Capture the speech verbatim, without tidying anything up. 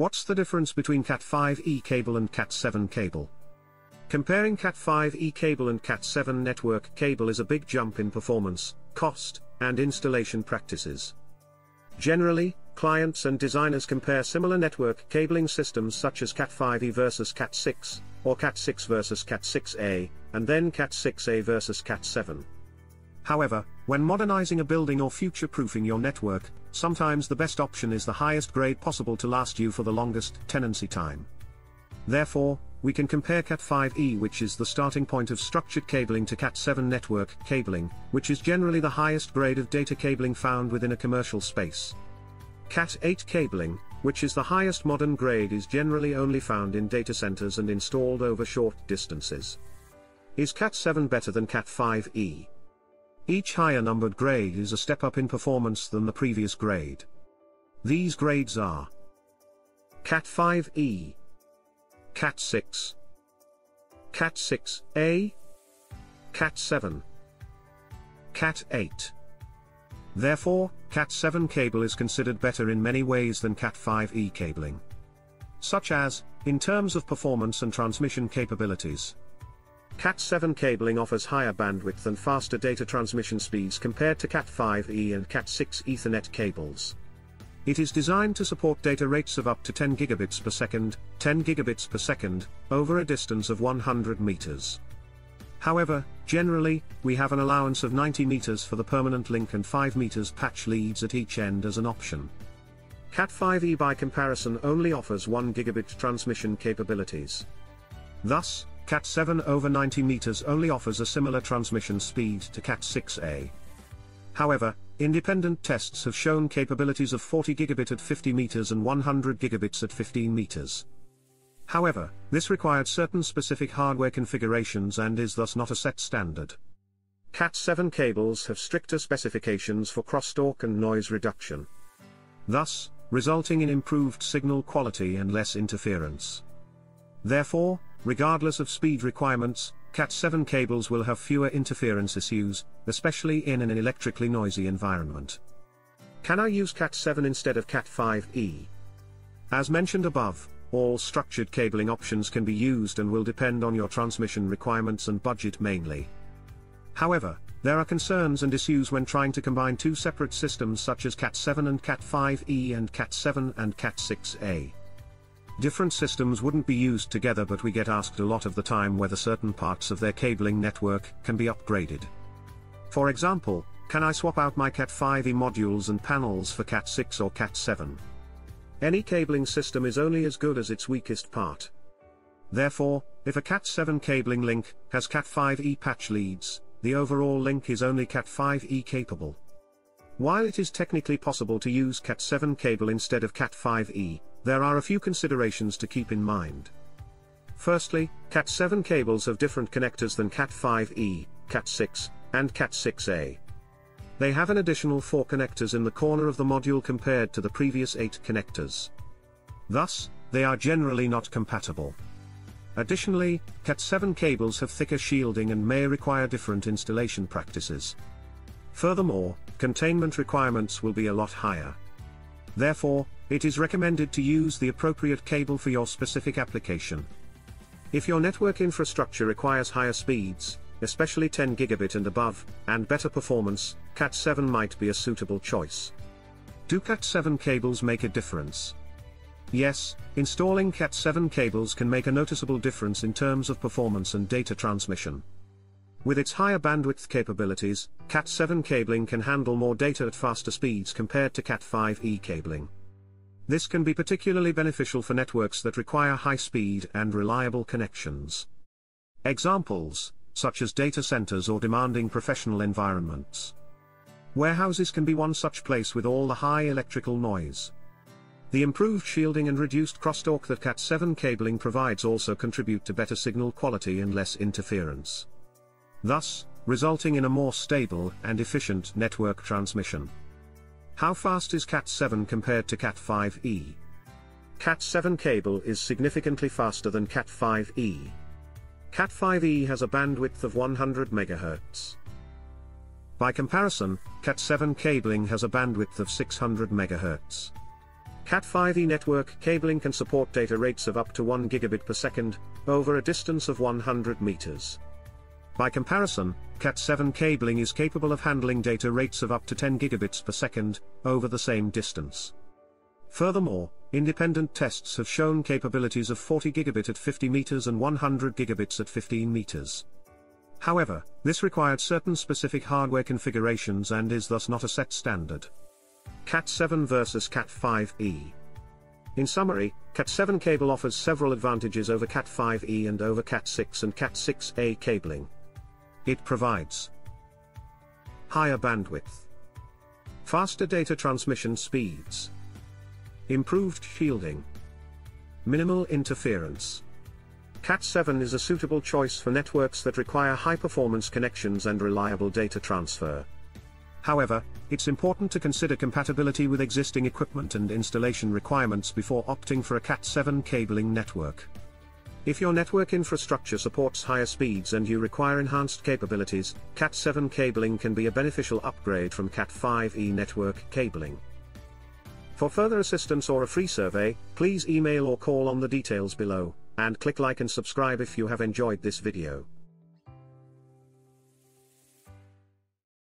What's the difference between cat five E cable and cat seven cable? Comparing cat five E cable and cat seven network cable is a big jump in performance, cost, and installation practices. Generally, clients and designers compare similar network cabling systems such as cat five E versus cat six, or cat six versus cat six A, and then cat six A versus cat seven. However, when modernizing a building or future-proofing your network, sometimes the best option is the highest grade possible to last you for the longest tenancy time. Therefore, we can compare cat five E, which is the starting point of structured cabling, to cat seven network cabling, which is generally the highest grade of data cabling found within a commercial space. cat eight cabling, which is the highest modern grade, is generally only found in data centers and installed over short distances. Is cat seven better than cat five E? Each higher numbered grade is a step up in performance than the previous grade. These grades are cat five E, cat six, cat six A, cat seven, cat eight. Therefore, cat seven cable is considered better in many ways than cat five E cabling, such as, in terms of performance and transmission capabilities. cat seven cabling offers higher bandwidth and faster data transmission speeds compared to cat five E and cat six Ethernet cables. It is designed to support data rates of up to ten gigabits per second, ten gigabits per second, over a distance of one hundred meters. However, generally, we have an allowance of ninety meters for the permanent link and five meters patch leads at each end as an option. cat five E by comparison only offers one gigabit transmission capabilities. Thus, cat seven over ninety meters only offers a similar transmission speed to cat six A. However, independent tests have shown capabilities of forty gigabit at fifty meters and one hundred gigabits at fifteen meters. However, this required certain specific hardware configurations and is thus not a set standard. cat seven cables have stricter specifications for crosstalk and noise reduction, thus resulting in improved signal quality and less interference. Therefore, regardless of speed requirements, cat seven cables will have fewer interference issues, especially in an electrically noisy environment. Can I use cat seven instead of cat five E? As mentioned above, all structured cabling options can be used and will depend on your transmission requirements and budget mainly. However, there are concerns and issues when trying to combine two separate systems such as cat seven and cat five E and cat seven and cat six A. Different systems wouldn't be used together, but we get asked a lot of the time whether certain parts of their cabling network can be upgraded. For example, can I swap out my cat five E modules and panels for cat six or cat seven? Any cabling system is only as good as its weakest part. Therefore, if a cat seven cabling link has cat five E patch leads, the overall link is only cat five E capable. While it is technically possible to use cat seven cable instead of cat five E, there are a few considerations to keep in mind. Firstly, cat seven cables have different connectors than cat five E, cat six, and cat six A. They have an additional four connectors in the corner of the module compared to the previous eight connectors. Thus, they are generally not compatible. Additionally, cat seven cables have thicker shielding and may require different installation practices. Furthermore, containment requirements will be a lot higher. Therefore, it is recommended to use the appropriate cable for your specific application. If your network infrastructure requires higher speeds, especially ten gigabit and above, and better performance, cat seven might be a suitable choice. Do cat seven cables make a difference? Yes, installing cat seven cables can make a noticeable difference in terms of performance and data transmission. With its higher bandwidth capabilities, cat seven cabling can handle more data at faster speeds compared to cat five E cabling. This can be particularly beneficial for networks that require high-speed and reliable connections. Examples, such as data centers or demanding professional environments. Warehouses can be one such place with all the high electrical noise. The improved shielding and reduced crosstalk that cat seven cabling provides also contribute to better signal quality and less interference, thus resulting in a more stable and efficient network transmission. How fast is cat seven compared to cat five E? cat seven cable is significantly faster than cat five E. cat five E has a bandwidth of one hundred megahertz. By comparison, cat seven cabling has a bandwidth of six hundred megahertz. cat five e network cabling can support data rates of up to one gigabit per second, over a distance of one hundred meters. By comparison, cat seven cabling is capable of handling data rates of up to ten gigabits per second, over the same distance. Furthermore, independent tests have shown capabilities of forty gigabit at fifty meters and one hundred gigabits at fifteen meters. However, this required certain specific hardware configurations and is thus not a set standard. cat seven versus cat five e. In summary, cat seven cable offers several advantages over cat five e and over cat six and cat six A cabling. It provides higher bandwidth, faster data transmission speeds, improved shielding, minimal interference. cat seven is a suitable choice for networks that require high-performance connections and reliable data transfer. However, it's important to consider compatibility with existing equipment and installation requirements before opting for a cat seven cabling network. If your network infrastructure supports higher speeds and you require enhanced capabilities, cat seven cabling can be a beneficial upgrade from cat five e network cabling. For further assistance or a free survey, please email or call on the details below, and click like and subscribe if you have enjoyed this video.